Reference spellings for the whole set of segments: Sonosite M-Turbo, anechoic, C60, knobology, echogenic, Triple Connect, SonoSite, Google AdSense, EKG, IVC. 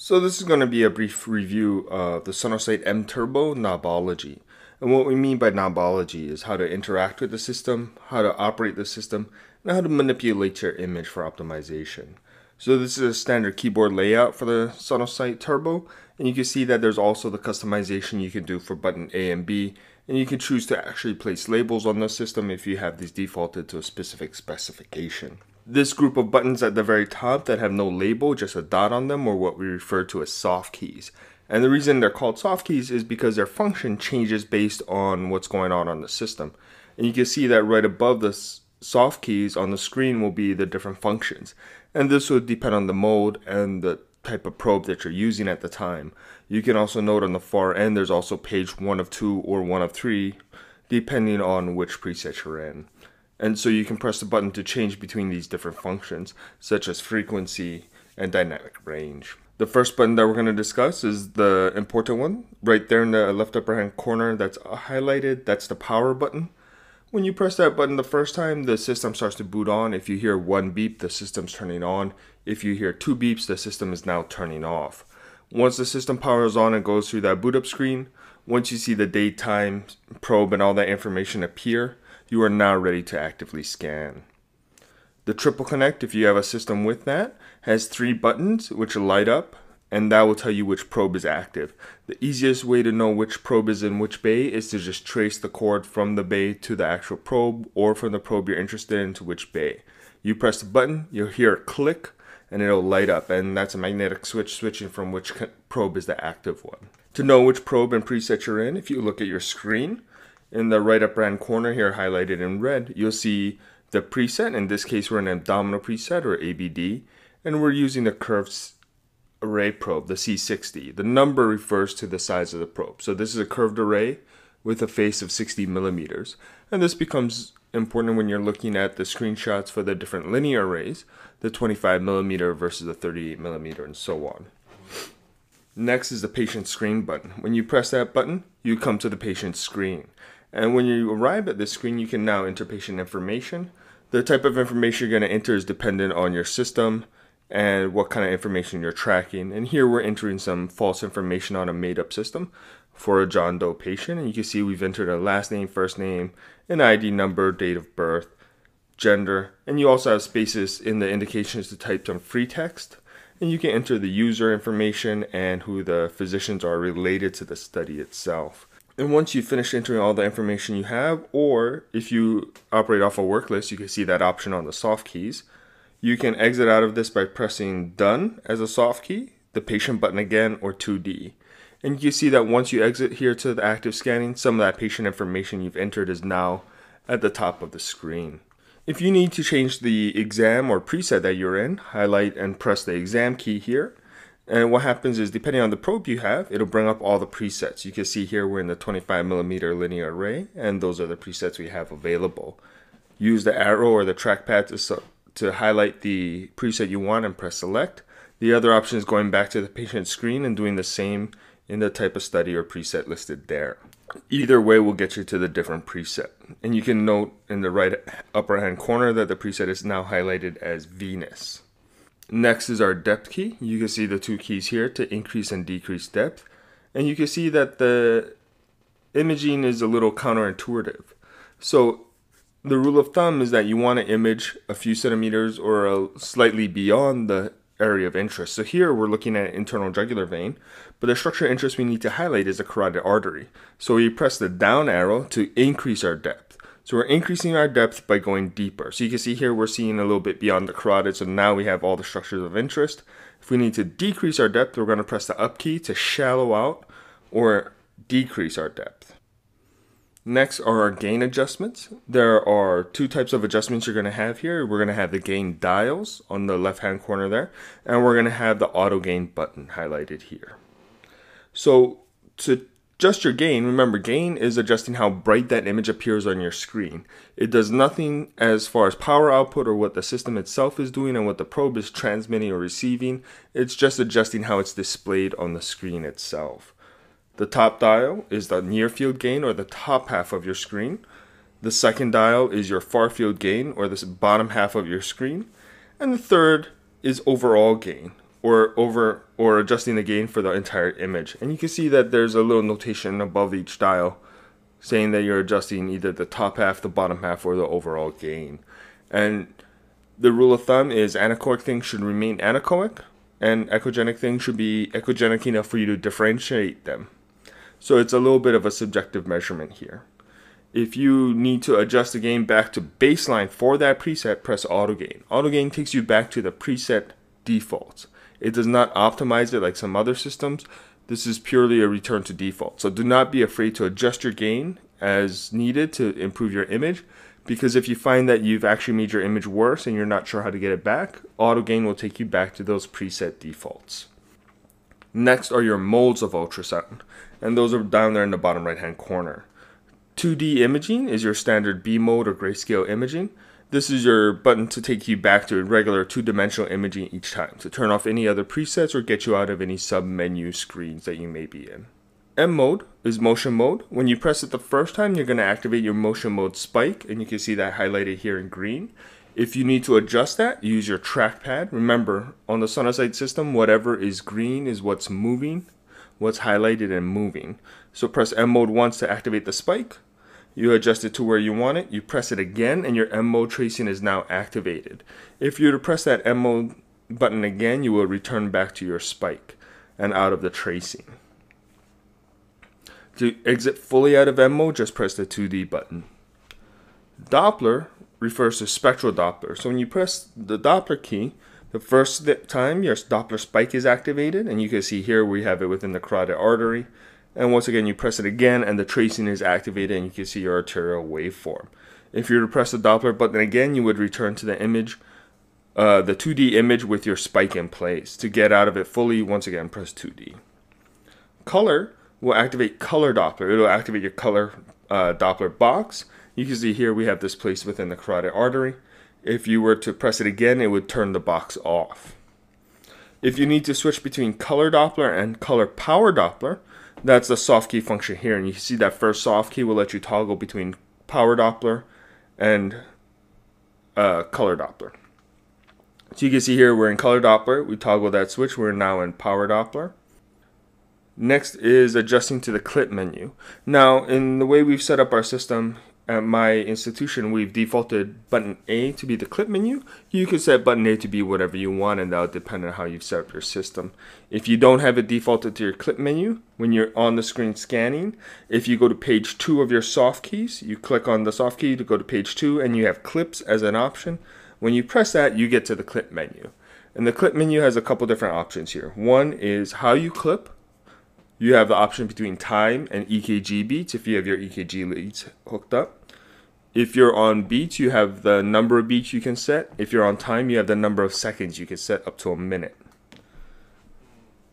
So this is going to be a brief review of the SonoSite M-Turbo knobology. And what we mean by knobology is how to interact with the system, how to operate the system, and how to manipulate your image for optimization. So this is a standard keyboard layout for the SonoSite Turbo, and you can see that there's also the customization you can do for button A and B, and you can choose to actually place labels on the system if you have these defaulted to a specific specification. This group of buttons at the very top that have no label, just a dot on them, are what we refer to as soft keys. And the reason they're called soft keys is because their function changes based on what's going on the system. And you can see that right above the soft keys on the screen will be the different functions. And this will depend on the mode and the type of probe that you're using at the time. You can also note on the far end there's also page 1 of 2 or 1 of 3, depending on which preset you're in. And so you can press the button to change between these different functions, such as frequency and dynamic range. The first button that we're going to discuss is the important one. Right there in the left upper hand corner that's highlighted, that's the power button. When you press that button the first time, the system starts to boot on. If you hear 1 beep, the system's turning on. If you hear 2 beeps, the system is now turning off. Once the system powers on and goes through that boot up screen, once you see the daytime probe and all that information appear, you are now ready to actively scan. The Triple Connect, if you have a system with that, has 3 buttons which light up, and that will tell you which probe is active. The easiest way to know which probe is in which bay is to just trace the cord from the bay to the actual probe, or from the probe you're interested in to which bay. You press the button, you'll hear a click, and it'll light up, and that's a magnetic switch switching from which probe is the active one. To know which probe and preset you're in, if you look at your screen, in the right upper hand corner here highlighted in red, you'll see the preset. In this case we're in an abdominal preset, or ABD, and we're using the curved array probe, the C60. The number refers to the size of the probe. So this is a curved array with a face of 60 millimeters. And this becomes important when you're looking at the screenshots for the different linear arrays, the 25 millimeter versus the 38 millimeter and so on. Next is the patient screen button. When you press that button, you come to the patient screen. And when you arrive at this screen, you can now enter patient information. The type of information you're going to enter is dependent on your system and what kind of information you're tracking. And here we're entering some false information on a made-up system for a John Doe patient. And you can see we've entered a last name, first name, an ID number, date of birth, gender. And you also have spaces in the indications to type some free text. And you can enter the user information and who the physicians are related to the study itself. And once you finish entering all the information you have, or if you operate off a work list, you can see that option on the soft keys. You can exit out of this by pressing done as a soft key, the patient button again, or 2D. And you see that once you exit here to the active scanning, some of that patient information you've entered is now at the top of the screen. If you need to change the exam or preset that you're in, highlight and press the exam key here. And what happens is, depending on the probe you have, it'll bring up all the presets. You can see here we're in the 25 millimeter linear array, and those are the presets we have available. Use the arrow or the trackpad to highlight the preset you want and press select. The other option is going back to the patient screen and doing the same in the type of study or preset listed there. Either way will get you to the different preset. And you can note in the right upper hand corner that the preset is now highlighted as Venus. Next is our depth key. You can see the 2 keys here to increase and decrease depth. And you can see that the imaging is a little counterintuitive. So the rule of thumb is that you want to image a few centimeters or slightly beyond the area of interest. So here we're looking at internal jugular vein, but the structure of interest we need to highlight is the carotid artery. So we press the down arrow to increase our depth. So we're increasing our depth by going deeper. So you can see here we're seeing a little bit beyond the carotid, so now we have all the structures of interest. If we need to decrease our depth, we're going to press the up key to shallow out or decrease our depth. Next are our gain adjustments. There are 2 types of adjustments you're going to have here. We're going to have the gain dials on the left hand corner there, and we're going to have the auto gain button highlighted here. So to just your gain, remember, gain is adjusting how bright that image appears on your screen. It does nothing as far as power output or what the system itself is doing and what the probe is transmitting or receiving. It's just adjusting how it's displayed on the screen itself. The top dial is the near field gain, or the top half of your screen. The second dial is your far field gain, or this bottom half of your screen. And the third is overall gain, or adjusting the gain for the entire image. And you can see that there's a little notation above each dial saying that you're adjusting either the top half, the bottom half, or the overall gain. And the rule of thumb is anechoic things should remain anechoic, and echogenic things should be echogenic enough for you to differentiate them. So it's a little bit of a subjective measurement here. If you need to adjust the gain back to baseline for that preset, press auto gain. Auto gain takes you back to the preset defaults. It does not optimize it like some other systems. This is purely a return to default. So do not be afraid to adjust your gain as needed to improve your image, because if you find that you've actually made your image worse and you're not sure how to get it back, auto gain will take you back to those preset defaults. Next are your modes of ultrasound, and those are down there in the bottom right hand corner. 2D imaging is your standard B mode or grayscale imaging. This is your button to take you back to regular two-dimensional imaging each time, to turn off any other presets or get you out of any sub-menu screens that you may be in. M mode is motion mode. When you press it the first time, you're going to activate your motion mode spike, and you can see that highlighted here in green. If you need to adjust that, use your trackpad. Remember, on the SonoSite system, whatever is green is what's moving, what's highlighted and moving. So press M mode once to activate the spike. You adjust it to where you want it, you press it again, and your M mode tracing is now activated. If you were to press that M mode button again, you will return back to your spike and out of the tracing. To exit fully out of M mode, just press the 2D button. Doppler refers to spectral Doppler. So when you press the Doppler key, the first time your Doppler spike is activated, and you can see here we have it within the carotid artery. And once again, you press it again and the tracing is activated and you can see your arterial waveform. If you were to press the Doppler button again, you would return to the image, the 2D image with your spike in place. To get out of it fully, once again, press 2D. Color will activate color Doppler. It will activate your color Doppler box. You can see here we have this placed within the carotid artery. If you were to press it again, it would turn the box off. If you need to switch between color Doppler and color power Doppler, that's the soft key function here, and you can see that first soft key will let you toggle between power Doppler and color Doppler. So you can see here we're in color Doppler, we toggle that switch, we're now in power Doppler. Next is adjusting to the clip menu. Now in the way we've set up our system at my institution, we've defaulted button A to be the clip menu. You can set button A to be whatever you want, and that'll depend on how you've set up your system. If you don't have it defaulted to your clip menu, when you're on the screen scanning, if you go to page 2 of your soft keys, you click on the soft key to go to page 2 and you have clips as an option. When you press that, you get to the clip menu. And the clip menu has a couple different options here. One is how you clip. You have the option between time and EKG beats if you have your EKG leads hooked up. If you're on beats, you have the number of beats you can set. If you're on time, you have the number of seconds you can set up to a minute.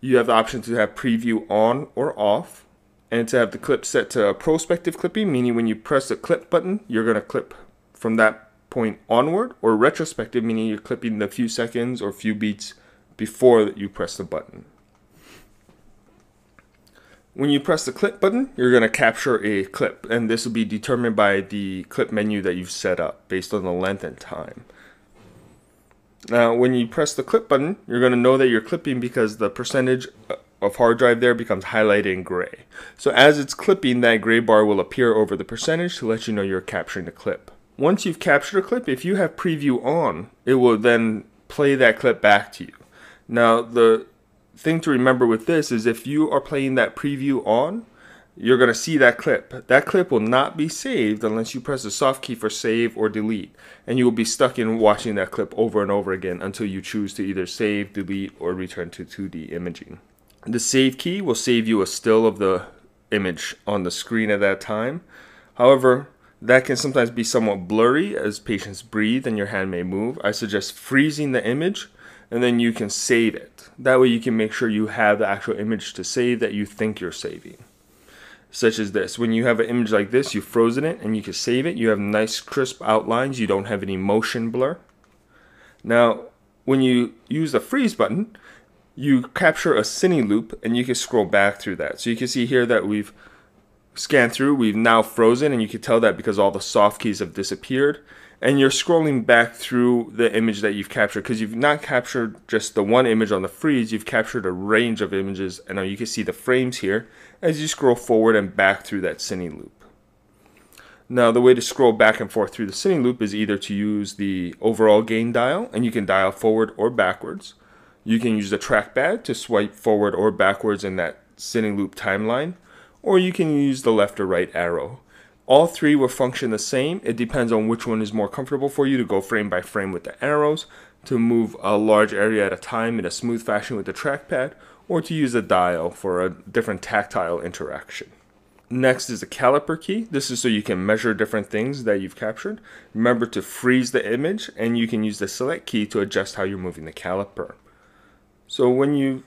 You have the option to have preview on or off, and to have the clip set to a prospective clipping, meaning when you press the clip button, you're going to clip from that point onward, or retrospective, meaning you're clipping the few seconds or few beats before you press the button. When you press the clip button, you're going to capture a clip, and this will be determined by the clip menu that you've set up based on the length and time. Now, when you press the clip button, you're going to know that you're clipping because the percentage of hard drive there becomes highlighted in gray. So as it's clipping, that gray bar will appear over the percentage to let you know you're capturing the clip. Once you've captured a clip, if you have preview on, it will then play that clip back to you. Now, the thing to remember with this is if you are playing that preview on, you're going to see that clip. That clip will not be saved unless you press the soft key for save or delete, and you will be stuck in watching that clip over and over again until you choose to either save, delete, or return to 2D imaging. The save key will save you a still of the image on the screen at that time. However, that can sometimes be somewhat blurry as patients breathe and your hand may move. I suggest freezing the image, and then you can save it. That way you can make sure you have the actual image to save that you think you're saving. Such as this. When you have an image like this, you've frozen it and you can save it. You have nice crisp outlines. You don't have any motion blur. Now, when you use the freeze button, you capture a cine loop and you can scroll back through that. So you can see here that we've scanned through. We've now frozen, and you can tell that because all the soft keys have disappeared. and you're scrolling back through the image that you've captured, because you've not captured just the one image on the freeze, you've captured a range of images, and now you can see the frames here as you scroll forward and back through that cine loop. Now the way to scroll back and forth through the cine loop is either to use the overall gain dial, and you can dial forward or backwards. You can use the trackpad to swipe forward or backwards in that cine loop timeline, or you can use the left or right arrow. All three will function the same. It depends on which one is more comfortable for you to go frame by frame with the arrows, to move a large area at a time in a smooth fashion with the trackpad, or to use a dial for a different tactile interaction. Next is the caliper key. This is so you can measure different things that you've captured. Remember to freeze the image, and you can use the select key to adjust how you're moving the caliper. So when you've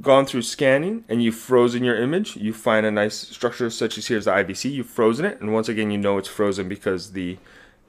gone through scanning and you've frozen your image, you find a nice structure such as here's the IVC, you've frozen it, and once again you know it's frozen because the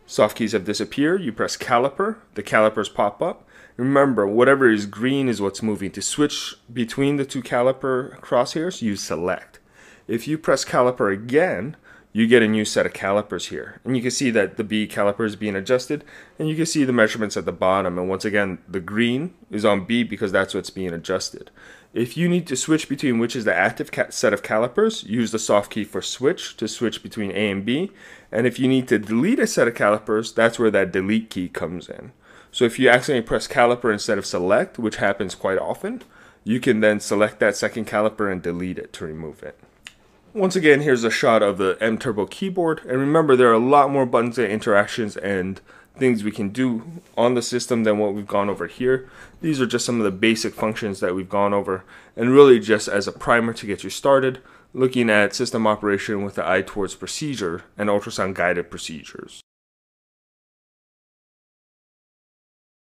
soft keys have disappeared. You press caliper, the calipers pop up. Remember, whatever is green is what's moving. To switch between the two caliper crosshairs, you select. If you press caliper again, you get a new set of calipers here. And you can see that the B caliper is being adjusted, and you can see the measurements at the bottom. And once again, the green is on B because that's what's being adjusted. If you need to switch between which is the active set of calipers, use the soft key for switch to switch between A and B. And if you need to delete a set of calipers, that's where that delete key comes in. So if you accidentally press caliper instead of select, which happens quite often, you can then select that second caliper and delete it to remove it. Once again, here's a shot of the M-Turbo keyboard, and remember there are a lot more buttons and interactions and things we can do on the system than what we've gone over here. These are just some of the basic functions that we've gone over, and really just as a primer to get you started, looking at system operation with the eye towards procedure and ultrasound guided procedures.